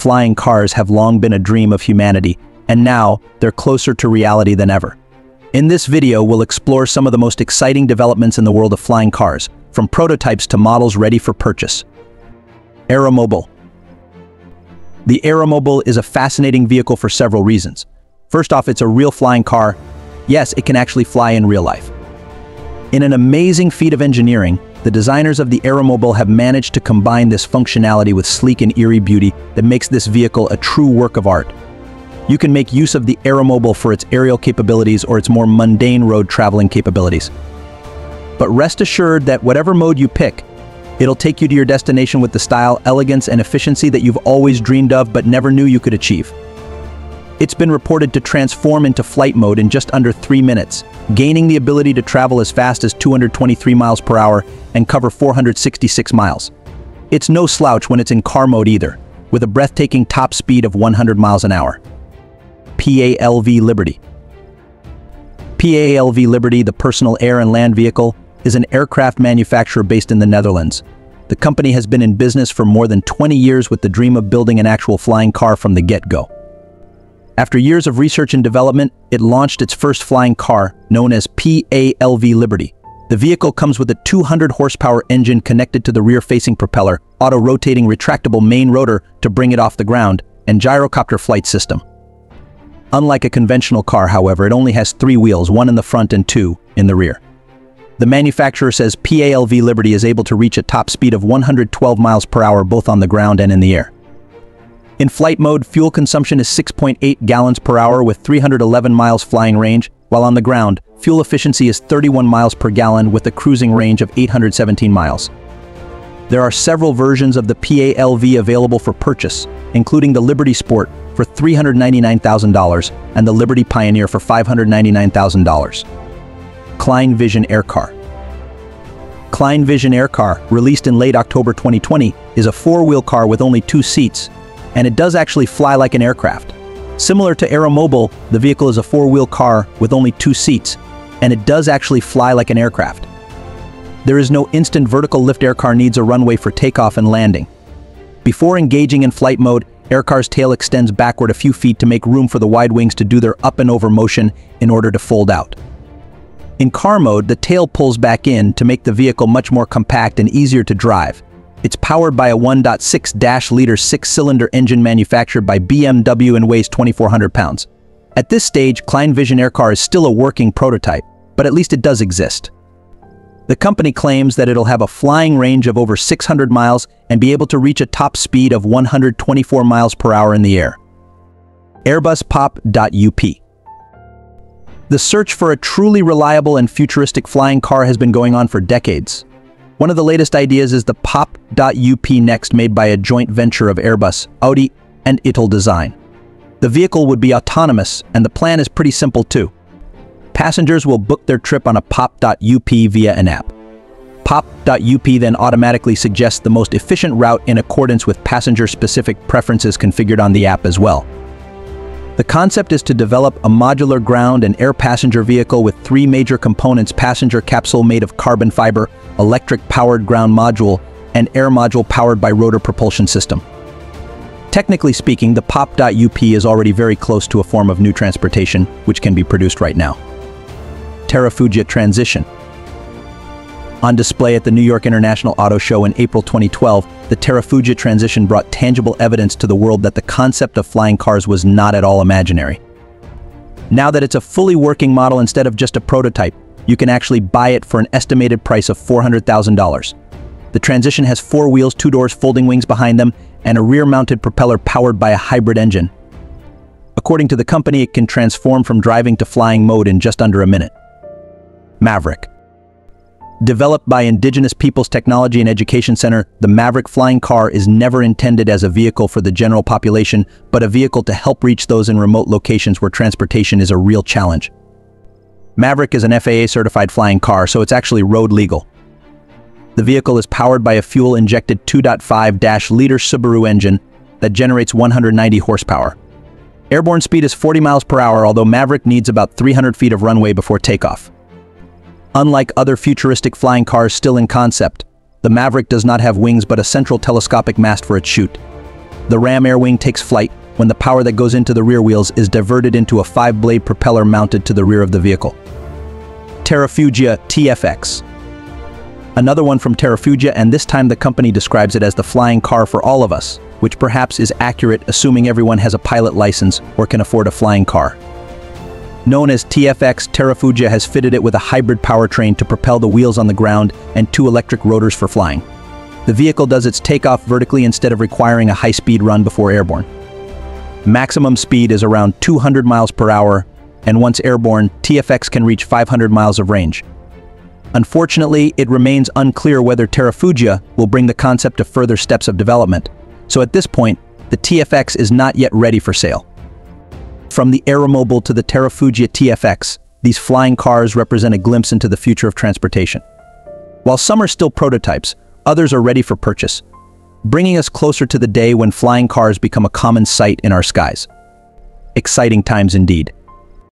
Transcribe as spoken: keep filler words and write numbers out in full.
flying cars have long been a dream of humanity, and now they're closer to reality than ever. In this video, we'll explore some of the most exciting developments in the world of flying cars, from prototypes to models ready for purchase. AeroMobil. The AeroMobil is a fascinating vehicle for several reasons. First off, it's a real flying car. Yes, it can actually fly in real life. In an amazing feat of engineering, the designers of the AeroMobil have managed to combine this functionality with sleek and eerie beauty that makes this vehicle a true work of art. You can make use of the AeroMobil for its aerial capabilities or its more mundane road traveling capabilities. But rest assured that whatever mode you pick, it'll take you to your destination with the style, elegance, and efficiency that you've always dreamed of but never knew you could achieve. It's been reported to transform into flight mode in just under three minutes, gaining the ability to travel as fast as two hundred twenty-three miles per hour and cover four hundred sixty-six miles. It's no slouch when it's in car mode either, with a breathtaking top speed of one hundred miles an hour. P A L V Liberty. P A L V Liberty, the personal air and land vehicle, is an aircraft manufacturer based in the Netherlands. The company has been in business for more than twenty years with the dream of building an actual flying car from the get-go. After years of research and development, it launched its first flying car, known as P A L V Liberty. The vehicle comes with a two hundred horsepower engine connected to the rear-facing propeller, auto-rotating retractable main rotor to bring it off the ground, and gyrocopter flight system. Unlike a conventional car, however, it only has three wheels, one in the front and two in the rear. The manufacturer says P A L V Liberty is able to reach a top speed of one hundred twelve miles per hour both on the ground and in the air. In flight mode, fuel consumption is six point eight gallons per hour with three hundred eleven miles flying range, while on the ground, fuel efficiency is thirty-one miles per gallon with a cruising range of eight hundred seventeen miles. There are several versions of the P A L V available for purchase, including the Liberty Sport for three hundred ninety-nine thousand dollars and the Liberty Pioneer for five hundred ninety-nine thousand dollars. Klein Vision AirCar. Klein Vision AirCar, released in late October twenty twenty, is a four-wheel car with only two seats, and it does actually fly like an aircraft. Similar to AeroMobil, the vehicle is a four-wheel car with only two seats, and it does actually fly like an aircraft. There is no instant vertical lift. AirCar needs a runway for takeoff and landing. Before engaging in flight mode, AirCar's tail extends backward a few feet to make room for the wide wings to do their up and over motion in order to fold out. In car mode, the tail pulls back in to make the vehicle much more compact and easier to drive. It's powered by a one point six liter six-cylinder engine manufactured by B M W and weighs twenty-four hundred pounds. At this stage, Klein Vision AirCar is still a working prototype, but at least it does exist. The company claims that it'll have a flying range of over six hundred miles and be able to reach a top speed of one hundred twenty-four miles per hour in the air. Airbus P O P dot U P. The search for a truly reliable and futuristic flying car has been going on for decades. One of the latest ideas is the P O P dot U P Next, made by a joint venture of Airbus, Audi, and I T A L Design. The vehicle would be autonomous, and the plan is pretty simple too. Passengers will book their trip on a P O P dot U P via an app. P O P dot U P then automatically suggests the most efficient route in accordance with passenger-specific preferences configured on the app as well. The concept is to develop a modular ground and air passenger vehicle with three major components: passenger capsule made of carbon fiber, electric-powered ground module, and air module powered by rotor propulsion system. Technically speaking, the P O P dot U P is already very close to a form of new transportation, which can be produced right now. Terrafugia Transition. On display at the New York International Auto Show in April twenty twelve, the Terrafugia Transition brought tangible evidence to the world that the concept of flying cars was not at all imaginary. Now that it's a fully working model instead of just a prototype, you can actually buy it for an estimated price of four hundred thousand dollars. The Transition has four wheels, two doors, folding wings behind them, and a rear-mounted propeller powered by a hybrid engine. According to the company, it can transform from driving to flying mode in just under a minute. Maverick. Developed by Indigenous Peoples Technology and Education Center, the Maverick flying car is never intended as a vehicle for the general population, but a vehicle to help reach those in remote locations where transportation is a real challenge. Maverick is an F A A-certified flying car, so it's actually road legal. The vehicle is powered by a fuel-injected two point five liter Subaru engine that generates one hundred ninety horsepower. Airborne speed is forty miles per hour, although Maverick needs about three hundred feet of runway before takeoff. Unlike other futuristic flying cars still in concept, the Maverick does not have wings but a central telescopic mast for its chute. The ram air wing takes flight when the power that goes into the rear wheels is diverted into a five-blade propeller mounted to the rear of the vehicle. Terrafugia T F X. Another one from Terrafugia, and this time the company describes it as the flying car for all of us, which perhaps is accurate assuming everyone has a pilot license or can afford a flying car. Known as T F X, Terrafugia has fitted it with a hybrid powertrain to propel the wheels on the ground and two electric rotors for flying. The vehicle does its takeoff vertically instead of requiring a high-speed run before airborne. Maximum speed is around two hundred miles per hour, and once airborne, T F X can reach five hundred miles of range. Unfortunately, it remains unclear whether Terrafugia will bring the concept to further steps of development, so at this point, the T F X is not yet ready for sale. From the AeroMobil to the Terrafugia T F X, these flying cars represent a glimpse into the future of transportation. While some are still prototypes, others are ready for purchase, bringing us closer to the day when flying cars become a common sight in our skies. Exciting times indeed.